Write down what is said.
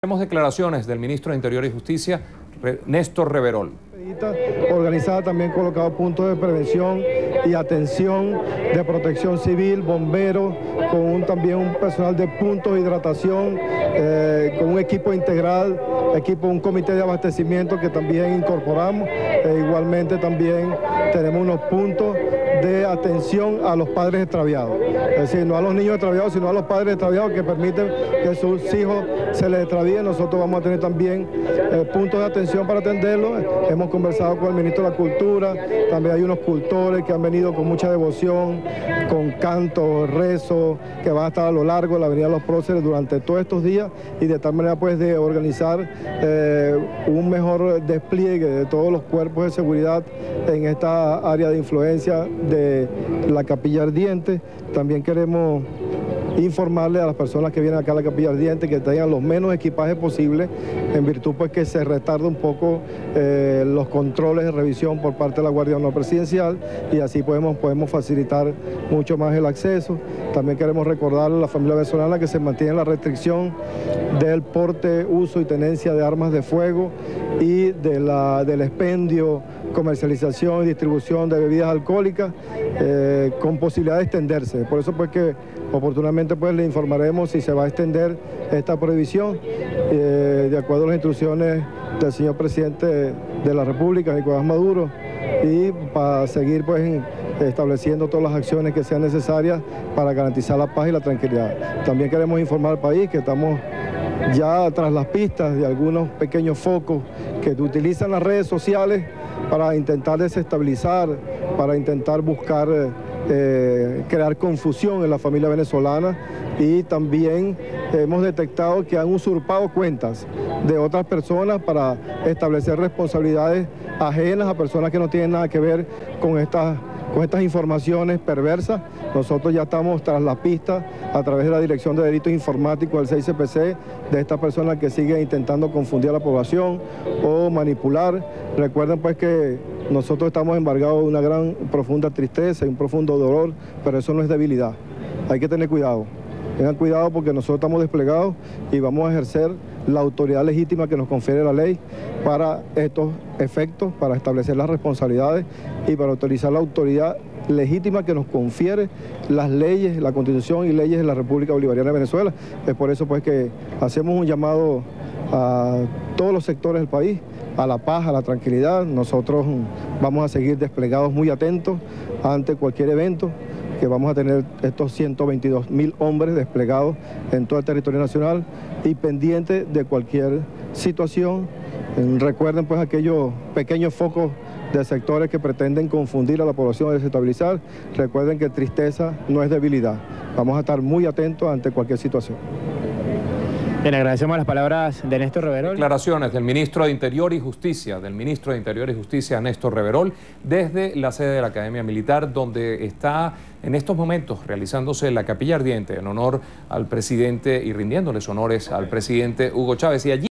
Tenemos declaraciones del ministro de Interior y Justicia, Néstor Reverol. Organizada también colocado puntos de prevención y atención de protección civil, bomberos, con también un personal de puntos de hidratación, con un equipo integral, un comité de abastecimiento que también incorporamos. Igualmente también tenemos unos puntos de atención a los padres extraviados, es decir, no a los niños extraviados, sino a los padres extraviados que permiten que sus hijos se les extravíen. Nosotros vamos a tener también puntos de atención para atenderlos. Hemos conversado con el ministro de la Cultura, también hay unos cultores que han venido con mucha devoción, con cantos, rezos, que van a estar a lo largo de la Avenida Los Próceres durante todos estos días, y de tal manera pues de organizar un mejor despliegue de todos los cuerpos de seguridad en esta área de influencia de la Capilla Ardiente. También queremos informarle a las personas que vienen acá a la Capilla Ardiente que tengan los menos equipaje posible, en virtud pues que se retarda un poco los controles de revisión por parte de la Guardia Nacional Presidencial, y así podemos facilitar mucho más el acceso. También queremos recordar a la familia venezolana que se mantiene la restricción del porte, uso y tenencia de armas de fuego y del expendio, comercialización y distribución de bebidas alcohólicas con posibilidad de extenderse. Por eso pues que oportunamente pues le informaremos si se va a extender esta prohibición de acuerdo a las instrucciones del señor presidente de la República, Nicolás Maduro, y para seguir pues estableciendo todas las acciones que sean necesarias para garantizar la paz y la tranquilidad. También queremos informar al país que estamos ya tras las pistas de algunos pequeños focos que utilizan las redes sociales para intentar desestabilizar, para intentar buscar crear confusión en la familia venezolana, y también hemos detectado que han usurpado cuentas de otras personas para establecer responsabilidades ajenas a personas que no tienen nada que ver con estas informaciones perversas. Nosotros ya estamos tras la pista a través de la Dirección de Delitos Informáticos del CICPC de estas personas que siguen intentando confundir a la población o manipular. Recuerden pues que nosotros estamos embargados de una gran, profunda tristeza y un profundo dolor, pero eso no es debilidad. Hay que tener cuidado. Tengan cuidado porque nosotros estamos desplegados y vamos a ejercer la autoridad legítima que nos confiere la ley para estos efectos, para establecer las responsabilidades y para utilizar la autoridad legítima que nos confiere las leyes, la Constitución y leyes de la República Bolivariana de Venezuela. Es por eso pues que hacemos un llamado a todos los sectores del país, a la paz, a la tranquilidad. Nosotros vamos a seguir desplegados, muy atentos ante cualquier evento, que vamos a tener estos 122.000 hombres desplegados en todo el territorio nacional y pendientes de cualquier situación. Recuerden pues aquellos pequeños focos de sectores que pretenden confundir a la población y desestabilizar. Recuerden que tristeza no es debilidad. Vamos a estar muy atentos ante cualquier situación. Bien, agradecemos las palabras de Néstor Reverol. Declaraciones del ministro de Interior y Justicia, Néstor Reverol, desde la sede de la Academia Militar, donde está en estos momentos realizándose la Capilla Ardiente en honor al presidente y rindiéndoles honores al presidente Hugo Chávez. Y allí